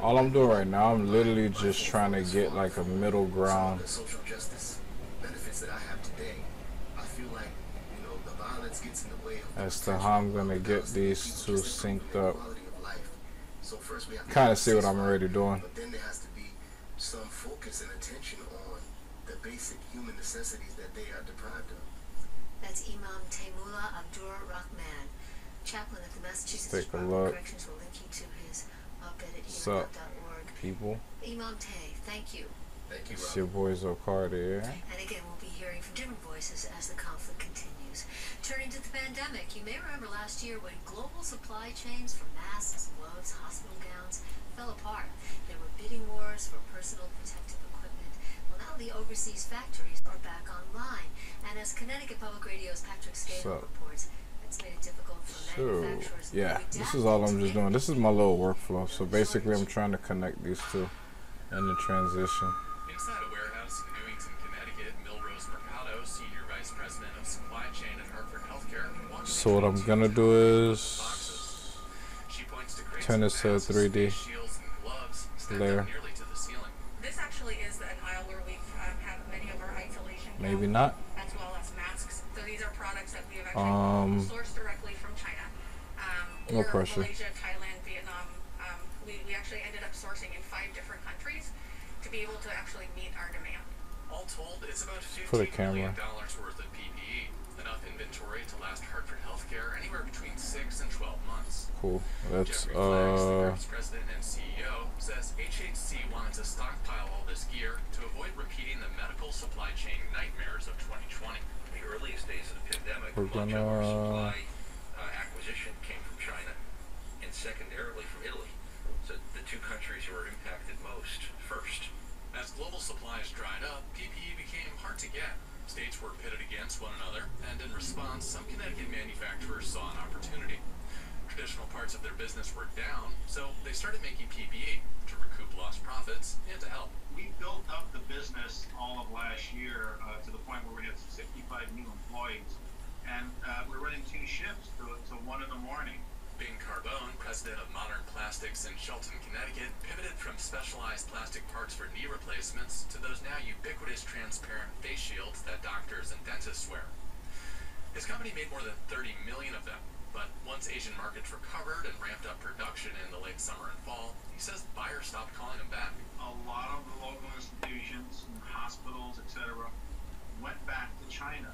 All I'm doing right now, I'm literally just trying to get like a middle ground. The social justice benefits that I have today, I feel like, you know, the violence gets in the way of as to how I'm going to get these two synced up. So first we have kind of see what I'm already doing. But then there has to be some focus and attention on the basic human necessities that they are deprived of. That's Imam Tay Mula Abdur Rachman, chaplain of the Massachusetts Department of Corrections. Will link you to his Sup, people. Imam Tay, thank you. Thank you, Rob. It's your boy Zo Carter. And again, we'll be hearing from different voices as the conflict continues. Turning to the pandemic, you may remember last year when global supply chains for masks, gloves, hospital gowns fell apart. There were bidding wars for personal protective equipment. Well, now the overseas factories are back online. And as Connecticut Public Radio's Patrick Scaver reports, made it difficult for manufacturers. So, yeah, this is all I'm just doing. This is my little workflow. So basically, I'm trying to connect these two in the transition. Inside a warehouse in Newington, Connecticut, Milrose Mercado, Senior Vice President of Supply Chain at Hartford HealthCare. So what I'm going to do is turn this to a 3D layer. This actually is an aisle where we have many of our isolation. Maybe not. Sourced directly from China, no pressure. Malaysia, Thailand, Vietnam. We actually ended up sourcing in 5 different countries to be able to actually meet our demand. All told, it's about $15 million worth of PPE, enough inventory to last Hartford HealthCare anywhere between 6 and 12 months. Cool. That's Jeffrey Flaks, the president and CEO, says HHC wanted to stockpile all this gear to avoid repeating the medical supply chain nightmares of 2020. The earliest days of the pandemic, much of our supply acquisition came from China and secondarily from Italy. So the two countries were impacted most first. As global supplies dried up, PPE became hard to get. States were pitted against one another, and in response, some Connecticut manufacturers saw an opportunity. Traditional parts of their business were down, so they started making PPE to recoup lost profits and to help. We built up the business all of last year to the point where we had 65 new employees, and we're running 2 shifts to 1 in the morning. Bing Carbone, president of Modern Plastics in Shelton, Connecticut, pivoted from specialized plastic parts for knee replacements to those now ubiquitous transparent face shields that doctors and dentists wear. His company made more than 30 million of them. But once Asian markets recovered and ramped up production in the late summer and fall, he says buyers stopped calling him back. A lot of the local institutions and hospitals, etc., went back to China.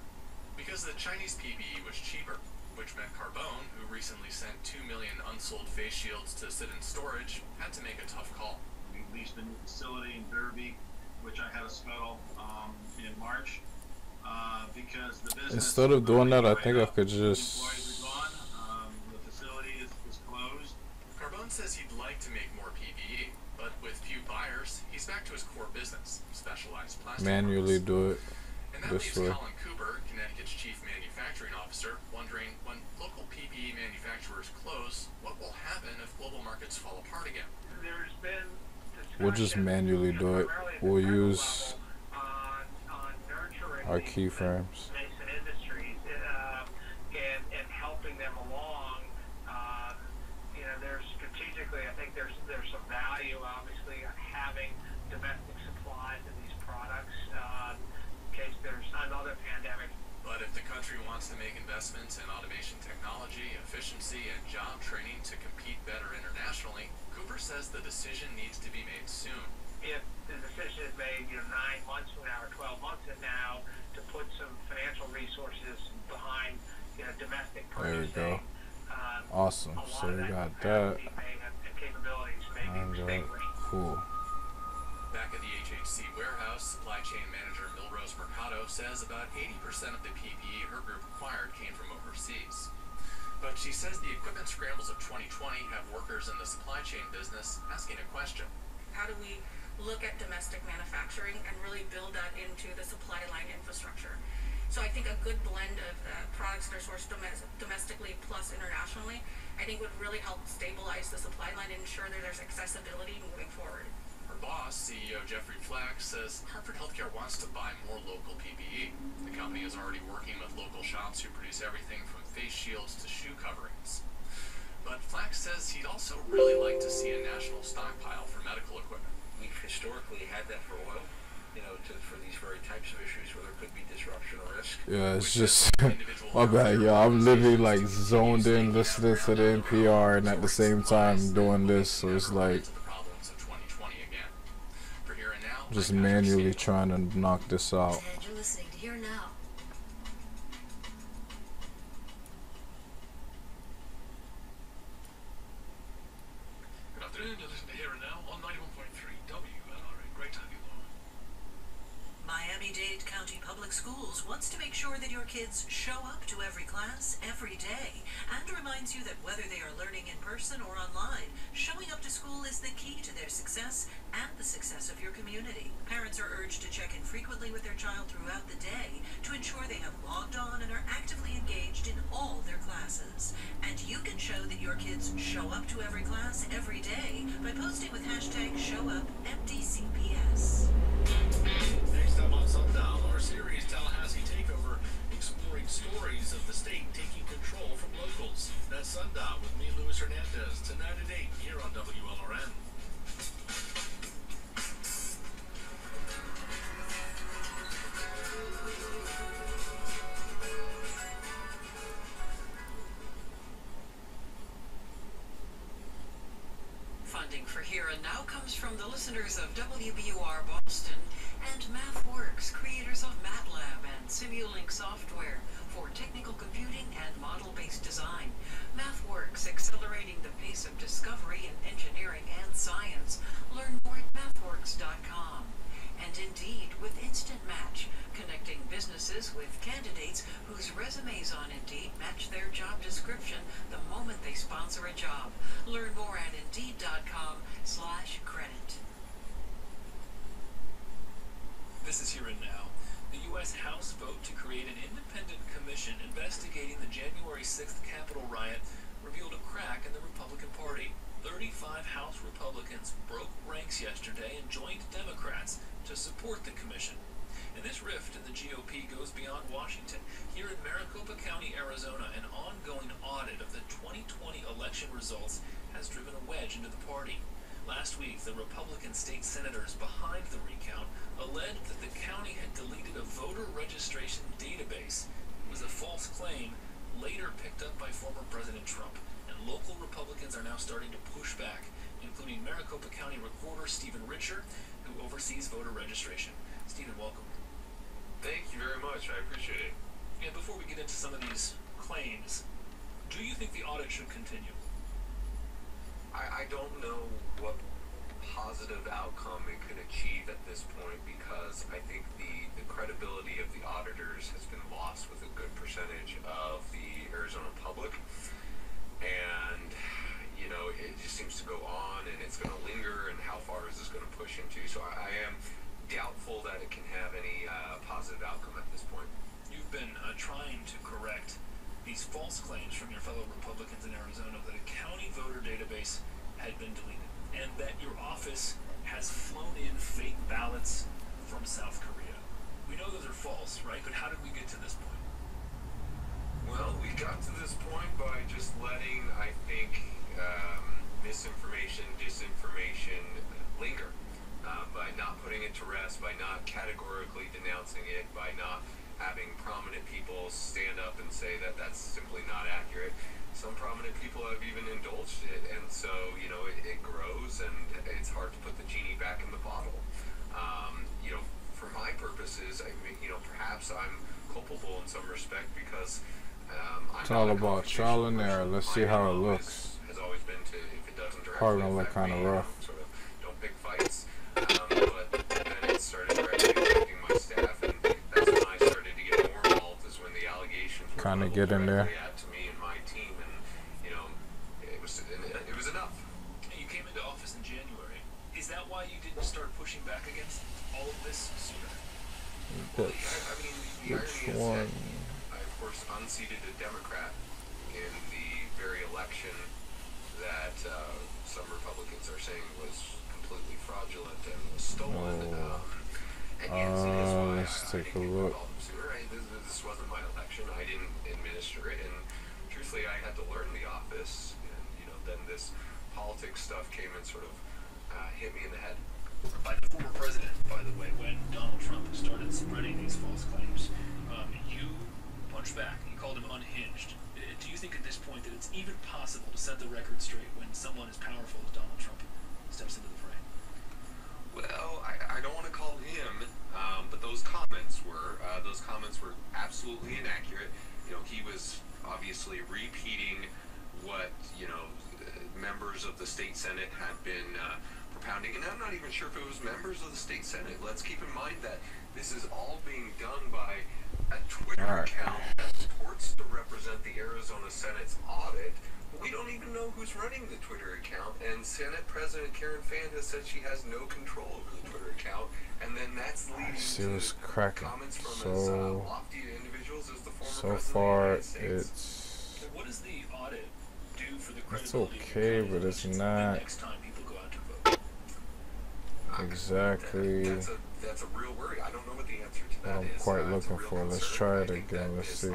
Because the Chinese PPE was cheaper, which meant Carbone, who recently sent 2 million unsold face shields to sit in storage, had to make a tough call. We leased a new facility in Derby, which I had a scuttle in March, because the business... Instead of doing that, I think I could just... says he'd like to make more PPE, but with few buyers, he's back to his core business, specialized plastic. Manually do it. And that leaves Colin Cooper, Connecticut's chief manufacturing officer, wondering when local PPE manufacturers close, what will happen if global markets fall apart again? There's been we'll just manually do it. We'll use on our keyframes. To make investments in automation technology, efficiency, and job training to compete better internationally, Cooper says the decision needs to be made soon. If the decision is made, you know, 9 months from now or 12 months from now, to put some financial resources behind, you know, domestic purchasing. There we go. Awesome. So we got that. And, cool. Back at the HHC warehouse, supply chain manager Milrose Mercado says about 80% of the PPE her group acquired came from overseas. But she says the equipment scrambles of 2020 have workers in the supply chain business asking a question. How do we look at domestic manufacturing and really build that into the supply line infrastructure? So I think a good blend of products that are sourced domestically plus internationally, I think would really help stabilize the supply line and ensure that there's accessibility moving forward. Her boss, CEO Jeffrey Flaks, says Hartford HealthCare wants to buy more local PPE. The company is already working with local shops who produce everything from face shields to shoe coverings. But Flaks says he'd also really like to see a national stockpile for medical equipment. We've historically had that for oil, you know, for these very types of issues where there could be disruption or risk. Yeah, it's just my bad, y'all. I'm literally like zoned in listening to the NPR and at the same time doing this, so it's like just manually trying to knock this out. You're listening to Here Now. Miami-Dade County Public Schools wants to make sure that your kids show up to every class every day, and reminds you that whether they are learning in person or online, showing up to school is the key to their success and the success of your community. Parents are urged to check in frequently with their child throughout the day to ensure they have logged on and are actively engaged in all their classes. And you can show that your kids show up to every class every day by posting with hashtag #ShowUpMDCPS. Next up on Sundown, our series Tallahassee Takeover, exploring stories of the state taking control from locals. That's Sundown with me, Luis Hernandez, tonight at 8 here on WLRN. Funding for Here and Now comes from the listeners of WBUR Boston and MathWorks, creators of MATLAB and Simulink software for technical computing and model-based design. MathWorks, accelerating the pace of discovery in engineering and science. Learn more at MathWorks.com. And Indeed with Instant Match, connecting businesses with candidates whose resumes on Indeed match their job description the moment they sponsor a job. Learn more at Indeed.com/credit. This is Here and Now. The U.S. House vote to create an independent commission investigating the January 6th Capitol riot revealed a crack in the Republican Party. 35 House Republicans broke ranks yesterday and joined Democrats to support the commission. And this rift in the GOP goes beyond Washington. Here in Maricopa County, Arizona, an ongoing audit of the 2020 election results has driven a wedge into the party. Last week, the Republican state senators behind the recount alleged that the county had deleted a voter registration database. It was a false claim, later picked up by former President Trump. And local Republicans are now starting to push back, including Maricopa County Recorder Steven Richer, who oversees voter registration. Steven, welcome. Thank you very much. I appreciate it. And before we get into some of these claims, do you think the audit should continue? I don't know what positive outcome it could achieve at this point, because I think the credibility of the auditors has been lost with a good percentage of the Arizona public. And, you know, it just seems to go on, and it's going to linger, and how far is this going to push into? So I am doubtful that it can have any positive outcome at this point. You've been trying to correct these false claims from your fellow Republicans in Arizona that a county voter database had been deleted, and that your office has flown in fake ballots from South Korea. We know those are false, right? But how did we get to this point? Well, we got to this point by just letting, I think, misinformation, disinformation linger, by not putting it to rest, by not categorically denouncing it, by not having prominent people stand up and say that that's simply not accurate. Some prominent people have even indulged it, and so, you know, it grows, and it's hard to put the genie back in the bottle. You know, for my purposes, I mean, you know, perhaps I'm culpable in some respect because it's all about trial and error. Let's see how it looks. Has always been to, if it doesn't directly probably gonna look kind of rough. Sort of don't pick fights, but then it started directly affecting my staff, and that's when I started to get more involved, is when the allegations were kind of get in there to me and my team, and you know, it was enough. You came into office in January. Is that why you didn't start pushing back against all of this sooner? Well, I mean, Which one? I, of course, unseated a Democrat in the very election that some Republicans are saying was completely fraudulent and was stolen. And yes, it is why let's take a look. This wasn't my election. I didn't administer it, and truthfully, I had to learn the office. And you know, then this politics stuff came and sort of hit me in the head. By the former president, by the way, when Donald Trump started spreading these false claims, you punched back. You called him unhinged. Do you think at this point that it's even possible to set the record straight when someone as powerful as Donald Trump steps into the fray? Well, I don't want to call him, but those comments were absolutely inaccurate. You know, he was obviously repeating what, you know, members of the state senate had been propounding, and I'm not even sure if it was members of the state senate. Let's keep in mind that this is all being done by a Twitter account that purports to represent the Arizona Senate's audit. We don't even know who's running the Twitter account, and Senate President Karen Fann has said she has no control over the Twitter account, and then that's leading to comments from lofty individuals as the former president of the United States. What does the audit do for the credibility? It's okay, but it's not next time people go out to vote. Exactly. That's a real worry. I don't know what the answer to that is. I'm quite looking for. Let's try it again. Let's see.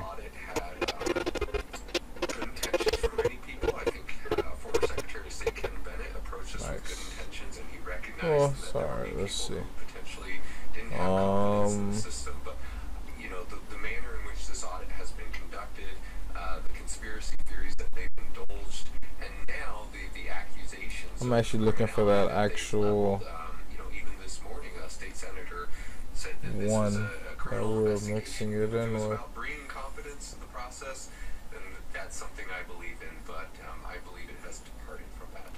Oh, sorry. Let's see. But you know, the manner in which this audit has been conducted, the conspiracy theories that they've indulged, and now the accusations. I'm actually looking for that actual. You know, even this morning, a state senator said that this is a criminal investigation. It was about bringing confidence to the process, and that's something I believe in. But I believe it has departed from that.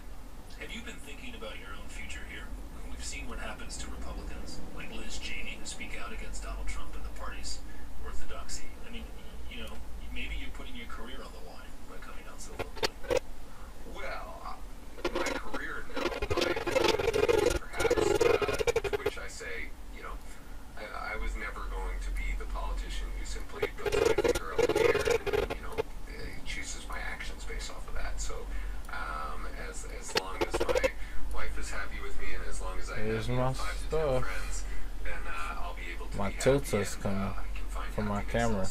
Have you been thinking about your own future here? We've seen what happens to Republicans like Liz Cheney, who speak out against Donald Trump and the party's orthodoxy. I mean, you know, maybe you're putting your career on the line by coming out so publicly. Well, my career, no, perhaps, to which I say, you know, I was never going to be the politician who simply puts my finger on the air and, you know, chooses my actions based off of that. So, as long as my wife is happy with me, and as long as I have my 5 to 10 friends, then I'll be able to. My tilter's coming from my camera.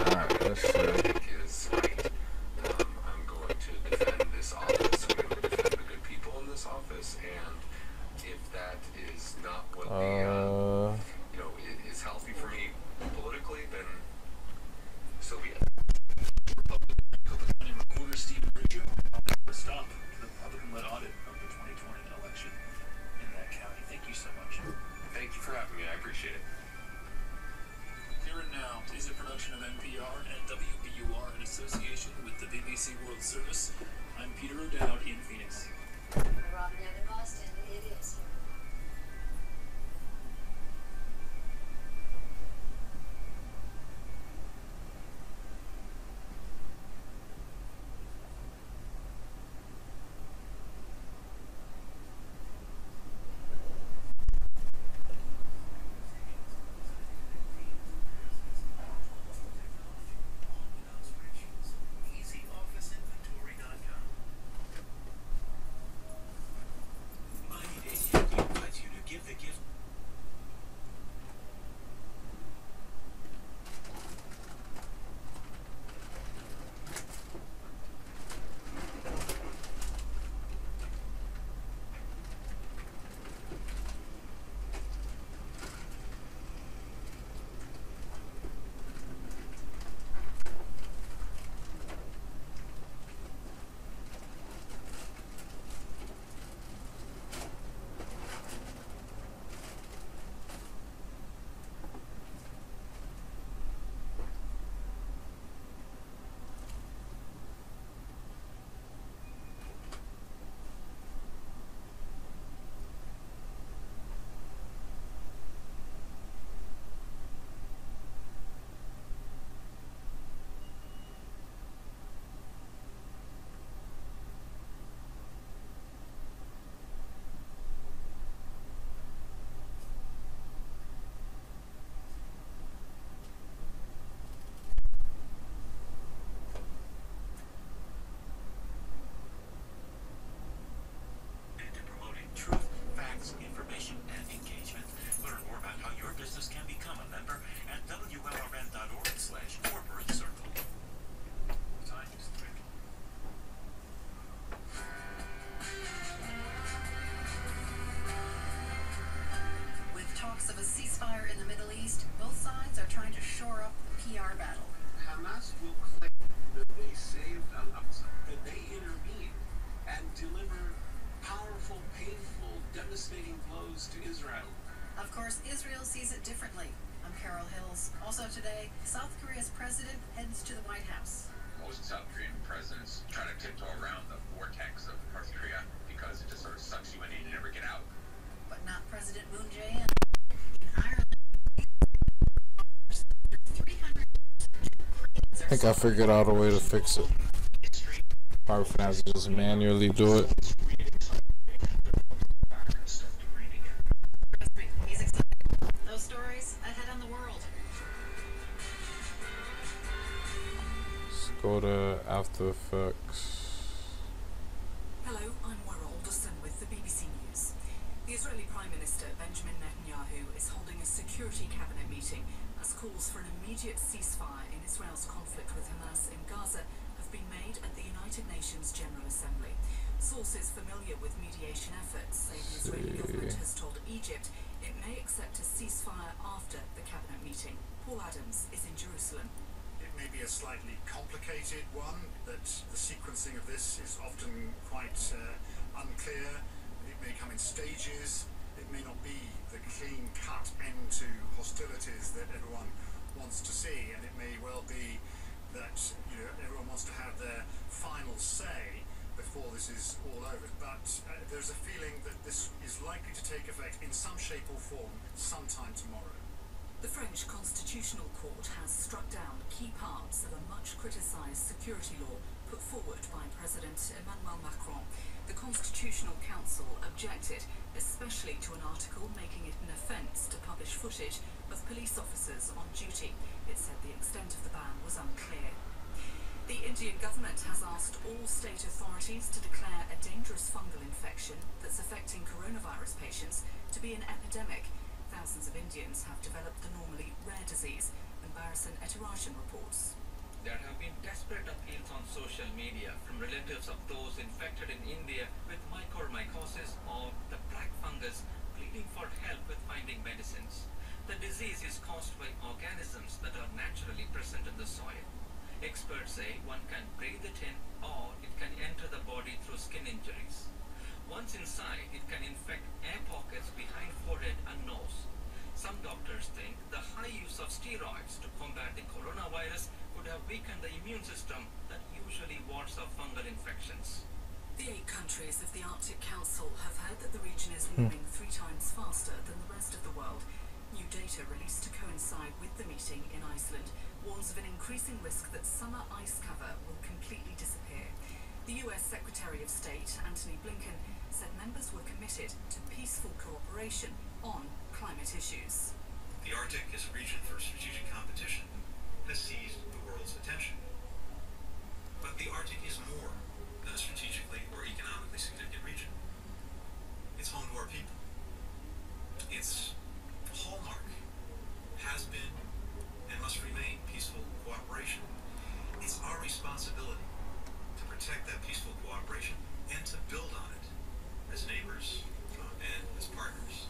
Alright, let's see. I'm going to defend this office. I'm going to defend the good people in this office, and if that is not what you know, is healthy for me politically, then so be it. Reporter Steven Richer stop the Republican-led audit of the 2020 election in that county. Thank you so much. Thank you for having me. I appreciate it. Here and Now is a production of NPR and WBUR in association with the BBC World Service. I'm Peter O'Dowd in Phoenix. I'm Robin Ann in Boston. It is. our battle. Hamas will claim that they saved Al-Aqsa, that they intervened and deliver powerful, painful, devastating blows to Israel. Of course, Israel sees it differently. I'm Carol Hills. Also today, South Korea's president heads to the White House. Most South Korean presidents try to tiptoe around the vortex of North Korea because it just sort of sucks you in and you never get out. But not President Moon Jae-in. In Ireland, 300 I think I figured out a way to fix it. Probably for now, just manually do it. Those stories ahead on the world. Let's go to After Effects. Hello, I'm Warrel Alderson with the BBC News. The Israeli Prime Minister Benjamin Netanyahu is holding a security cabinet meeting as calls for an immediate ceasefire in Israel's conflict with Hamas in Gaza have been made at the United Nations General Assembly. Sources familiar with mediation efforts say the Israeli government has told Egypt it may accept a ceasefire after the cabinet meeting. Paul Adams is in Jerusalem. It may be a slightly complicated one, that the sequencing of this is often quite unclear. It may come in stages. It may not be the clean-cut end to hostilities that everyone wants to see, and it may well be that everyone wants to have their final say before this is all over. But there's a feeling that this is likely to take effect in some shape or form sometime tomorrow. The French Constitutional Court has struck down key parts of a much-criticised security law put forward by President Emmanuel Macron. The Constitutional Council objected, especially to an article making it an offence to publish footage of police officers on duty. It said the extent of the ban was unclear. The Indian government has asked all state authorities to declare a dangerous fungal infection that's affecting coronavirus patients to be an epidemic. Thousands of Indians have developed the normally rare disease, and Bhairasan Etirajan reports. There have been desperate appeals on social media from relatives of those infected in India with mycormycosis or the black fungus, pleading for help with finding medicines. The disease is caused by organisms that are naturally present in the soil. Experts say one can breathe it in, or it can enter the body through skin injuries. Once inside, it can infect air pockets behind forehead and nose. Some doctors think the high use of steroids to combat the coronavirus could have weakened the immune system that usually wards off fungal infections. The 8 countries of the Arctic Council have heard that the region is warming 3 times faster than the rest of the world. New data released to coincide with the meeting in Iceland warns of an increasing risk that summer ice cover will completely disappear. The US Secretary of State, Anthony Blinken, said members were committed to peaceful cooperation on climate issues. The Arctic is a region for strategic competition has seized the world's attention. But the Arctic is more than a strategically or economically significant region. It's home to our people. Its hallmark has been and must remain peaceful cooperation. It's our responsibility to protect that peaceful cooperation and to build on it as neighbors and as partners.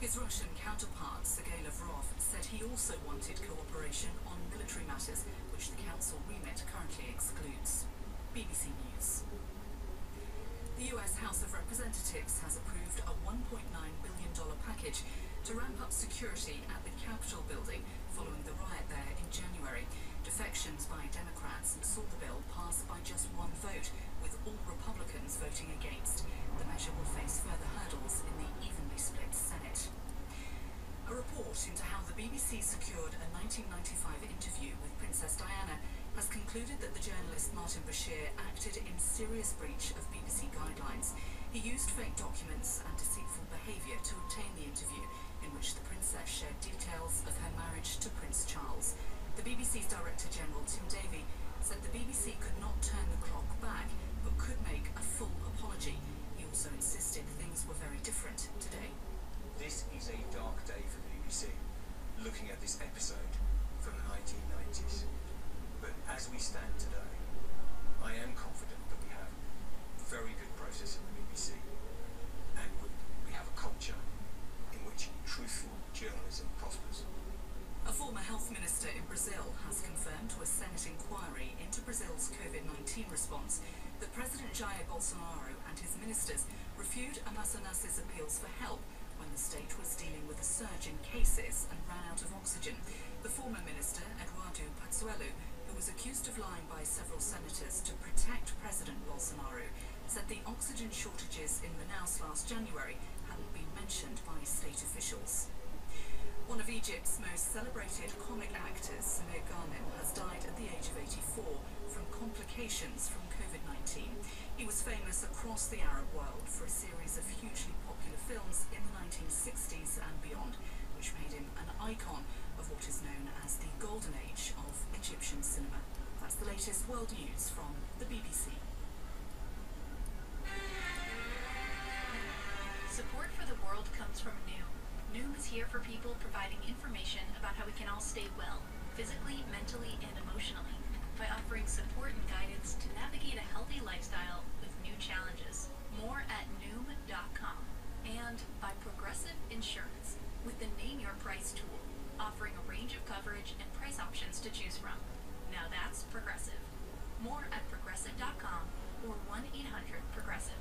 His Russian counterpart, Sergei Lavrov, said he also wanted cooperation on military matters, which the Council remit currently excludes. BBC News. The US House of Representatives has approved a $1.9 billion package to ramp up security at the Capitol building following the riot there in January. Defections by Democrats saw the bill pass by just 1 vote, with all Republicans voting against. The measure will face further hurdles in the evenly split Senate. A report into how the BBC secured a 1995 interview with Princess Diana has concluded that the journalist Martin Bashir acted in serious breach of BBC guidelines. He used fake documents and deceitful behaviour to obtain the interview, in which the princess shared details of her marriage to Prince Charles. The BBC's Director General, Tim Davie, said the BBC could not turn the clock back, but could make a full apology. He also insisted things were very different today. This is a dark day for the BBC, looking at this episode from the 1990s. But as we stand today, I am confident that we have a very good process in the BBC, and we have a culture in which truthful journalism prospers. A former health minister in Brazil Brazil has confirmed to a Senate inquiry into Brazil's COVID-19 response that President Jair Bolsonaro and his ministers refused Amazonas' appeals for help when the state was dealing with a surge in cases and ran out of oxygen. The former minister, Eduardo Pazuello, who was accused of lying by several senators to protect President Bolsonaro, said the oxygen shortages in Manaus last January hadn't been mentioned by state officials. One of Egypt's most celebrated comic actors, Samir Ghanem, has died at the age of 84 from complications from COVID-19. He was famous across the Arab world for a series of hugely popular films in the 1960s and beyond, which made him an icon of what is known as the golden age of Egyptian cinema. That's the latest world news from the BBC. Support for the world comes from Noom. Noom is here for people providing information about how we can all stay well, physically, mentally, and emotionally, by offering support and guidance to navigate a healthy lifestyle with new challenges. More at Noom.com. And by Progressive Insurance, with the Name Your Price tool, offering a range of coverage and price options to choose from. Now that's Progressive. More at Progressive.com or 1-800-PROGRESSIVE.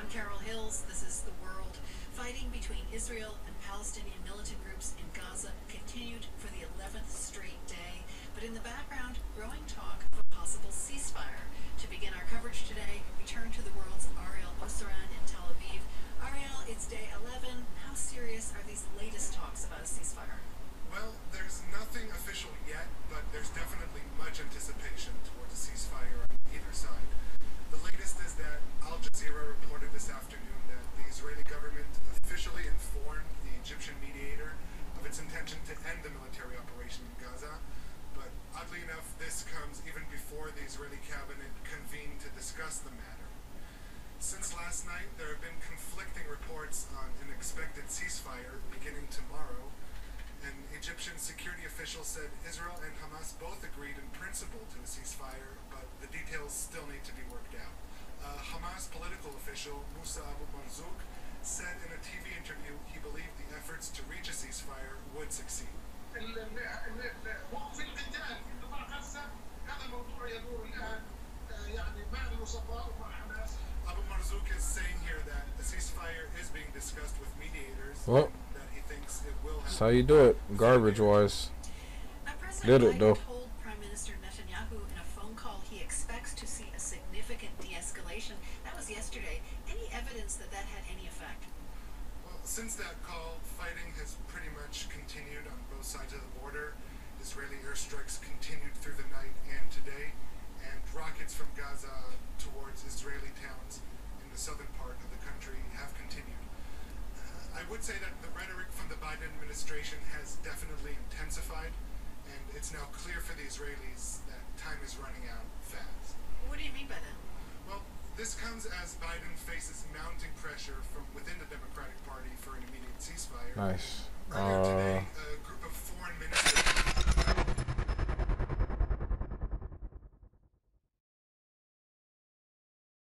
I'm Carol Hills. This is The World. Fighting between Israel and Palestinian militant groups in Gaza continued for the 11th straight day, but in the background, growing talk of a possible ceasefire. To begin our coverage today, we turn to the world's Ariel Oseran in Tel Aviv. Ariel, it's day 11. How serious are these latest talks about a ceasefire? Well, there's nothing official yet, but there's definitely much anticipation towards a ceasefire on either side. The latest is that Al Jazeera reported this afternoon that the Israeli government officially informed the Egyptian mediator of its intention to end the military operation in Gaza. But oddly enough, this comes even before the Israeli cabinet convened to discuss the matter. Since last night, there have been conflicting reports on an expected ceasefire beginning tomorrow. An Egyptian security official said Israel and Hamas both agreed in principle to a ceasefire, but the details still need to be worked out. A Hamas political official, Musa Abu Marzouk, said in a TV interview he believed the efforts to reach a ceasefire would succeed. Abu Marzouk is saying here that the ceasefire is being discussed with mediators. Well, that's how you do it, garbage-wise. Did it, though. Told Prime Minister Netanyahu in a phone call he expects to see a significant de-escalation. That was yesterday. Any evidence that that had any effect? Well, since that call, fighting has pretty much continued on both sides of the border. Israeli airstrikes continued through the night and today, and rockets from Gaza towards Israeli towns in the southern part of the country have continued. I would say that the rhetoric from the Biden administration has definitely intensified, and it's now clear for the Israelis that time is running out fast. What do you mean by that? Well, this comes as Biden faces mounting pressure from within the Democratic Party for an immediate ceasefire. Nice. Earlier today,